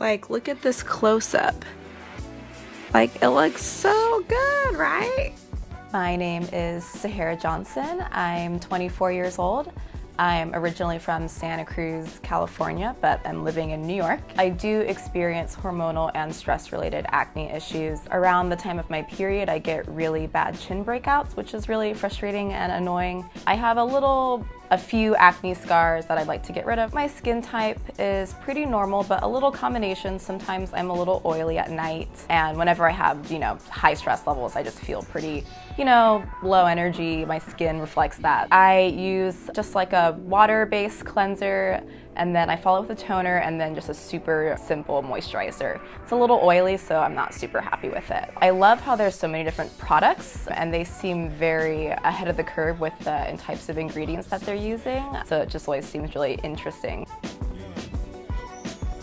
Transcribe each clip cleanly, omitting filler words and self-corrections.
Like, look at this close-up. Like, it looks so good, right? My name is Sahara Johnson. I'm 24 years old. I'm originally from Santa Cruz, California, but I'm living in New York. I do experience hormonal and stress-related acne issues. Around the time of my period, I get really bad chin breakouts, which is really frustrating and annoying. I have a few acne scars that I'd like to get rid of. My skin type is pretty normal, but a little combination. Sometimes I'm a little oily at night, and whenever I have, high stress levels, I just feel pretty, low energy. My skin reflects that. I use just like a water-based cleanser, and then I follow with a toner, and then just a super simple moisturizer. It's a little oily, so I'm not super happy with it. I love how there's so many different products, and they seem very ahead of the curve with the types of ingredients that they're using, so it just always seems really interesting.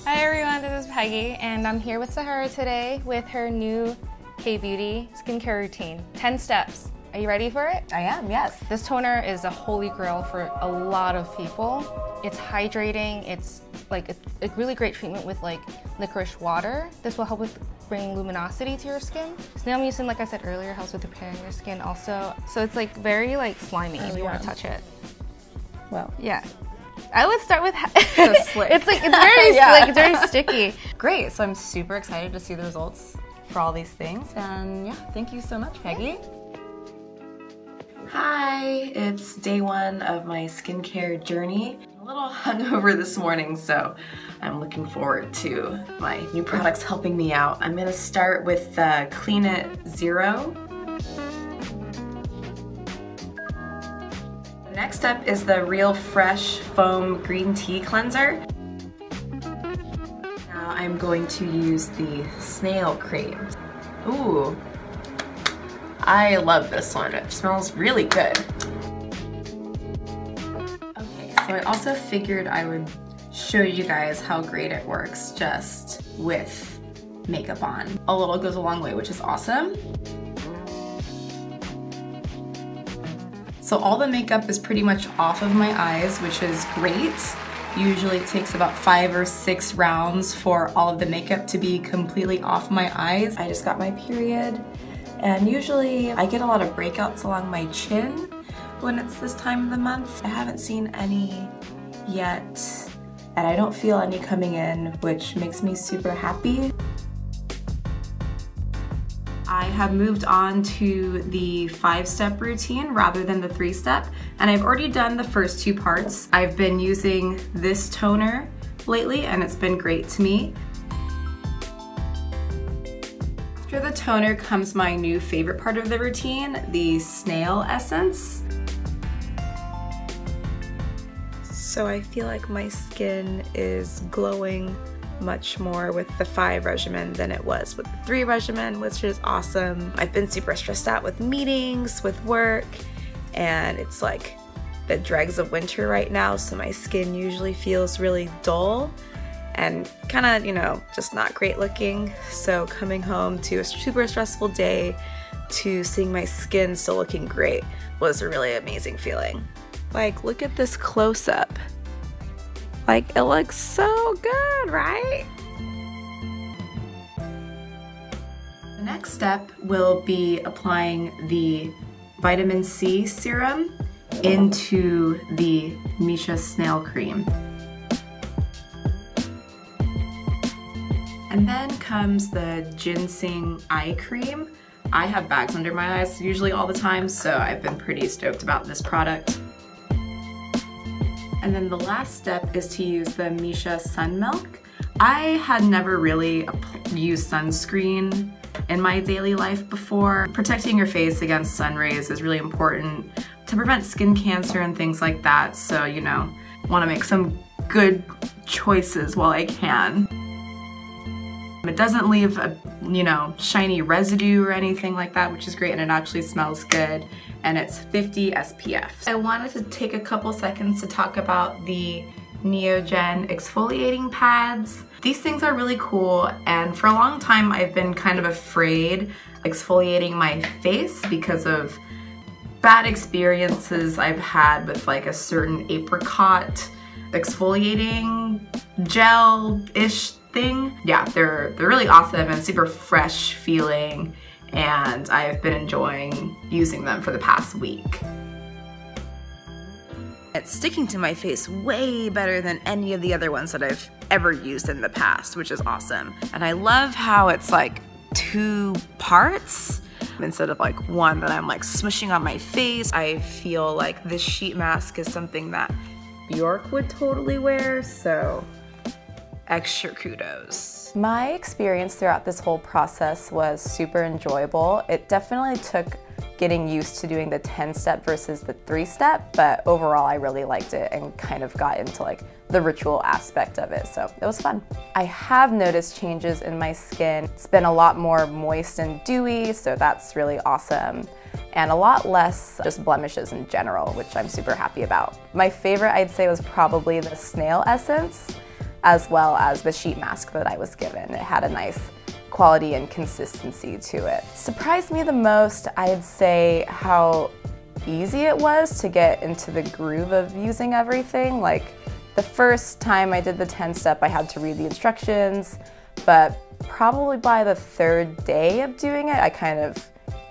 Hi everyone, this is Peggy, and I'm here with Sahara today with her new K-Beauty skincare routine, 10 steps. Are you ready for it? I am, yes. This toner is a holy grail for a lot of people. It's hydrating, it's like a really great treatment with like licorice water. This will help with bringing luminosity to your skin. Snail mucin, like I said earlier, helps with repairing your skin also. So it's like very like slimy if you want to touch it. Well, yeah. I would start with so slick. It's very yeah. Like it's very sticky. Great, so I'm super excited to see the results for all these things, and yeah, thank you so much, Peggy. Yeah. Hi, it's day one of my skincare journey. I'm a little hungover this morning, so I'm looking forward to my new products helping me out. I'm gonna start with the Clean It Zero. The next up is the Real Fresh Foam Green Tea Cleanser. Now I'm going to use the Snail Cream. Ooh. I love this one. It smells really good. Okay, so I also figured I would show you guys how great it works just with makeup on. A little goes a long way, which is awesome. So all the makeup is pretty much off of my eyes, which is great. Usually it takes about 5 or 6 rounds for all of the makeup to be completely off my eyes. I just got my period. And usually I get a lot of breakouts along my chin when it's this time of the month. I haven't seen any yet, and I don't feel any coming in, which makes me super happy. I have moved on to the 5-step routine rather than the 3-step, and I've already done the first 2 parts. I've been using this toner lately, and it's been great to me. After the toner comes my new favorite part of the routine, the snail essence. So I feel like my skin is glowing much more with the 5 regimen than it was with the 3 regimen, which is awesome. I've been super stressed out with meetings, with work, and it's like the dregs of winter right now, so my skin usually feels really dull and kind of, just not great looking. So coming home to a super stressful day to seeing my skin still looking great was a really amazing feeling. Like, look at this close-up. Like, it looks so good, right? The next step will be applying the vitamin C serum into the MISSHA Snail Cream. And then comes the ginseng eye cream. I have bags under my eyes usually all the time, so I've been pretty stoked about this product. And then the last step is to use the MISSHA Sun Milk. I had never really used sunscreen in my daily life before. Protecting your face against sun rays is really important to prevent skin cancer and things like that, so want to make some good choices while I can. It doesn't leave a, shiny residue or anything like that, which is great, and it actually smells good, and it's 50 SPF. I wanted to take a couple seconds to talk about the Neogen exfoliating pads. These things are really cool, and for a long time I've been kind of afraid exfoliating my face because of bad experiences I've had with like a certain apricot exfoliating gel-ish thing. Yeah, they're really awesome and super fresh feeling, and I've been enjoying using them for the past week. It's sticking to my face way better than any of the other ones that I've ever used in the past, which is awesome. And I love how it's like two parts instead of like one that I'm like smushing on my face. I feel like this sheet mask is something that Bjork would totally wear, so extra kudos. My experience throughout this whole process was super enjoyable. It definitely took getting used to doing the 10-step versus the 3-step, but overall I really liked it and kind of got into like the ritual aspect of it, so it was fun. I have noticed changes in my skin. It's been a lot more moist and dewy, so that's really awesome, and a lot less just blemishes in general, which I'm super happy about. My favorite, I'd say, was probably the snail essence, as well as the sheet mask that I was given. It had a nice quality and consistency to it. Surprised me the most, I'd say, how easy it was to get into the groove of using everything. Like, the first time I did the 10-step, I had to read the instructions, but probably by the third day of doing it, I kind of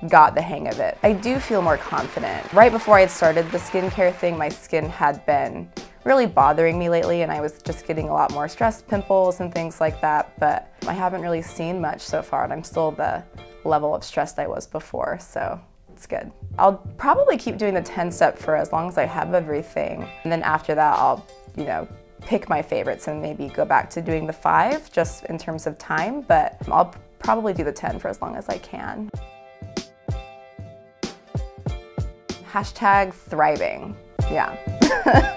got the hang of it. I do feel more confident. Right before I had started the skincare thing, my skin had been really bothering me lately, and I was just getting a lot more stress pimples and things like that, but I haven't really seen much so far, and I'm still the level of stressed I was before, so it's good. I'll probably keep doing the 10-step for as long as I have everything, and then after that I'll, you know, pick my favorites and maybe go back to doing the 5 just in terms of time, but I'll probably do the 10 for as long as I can. #thriving, yeah.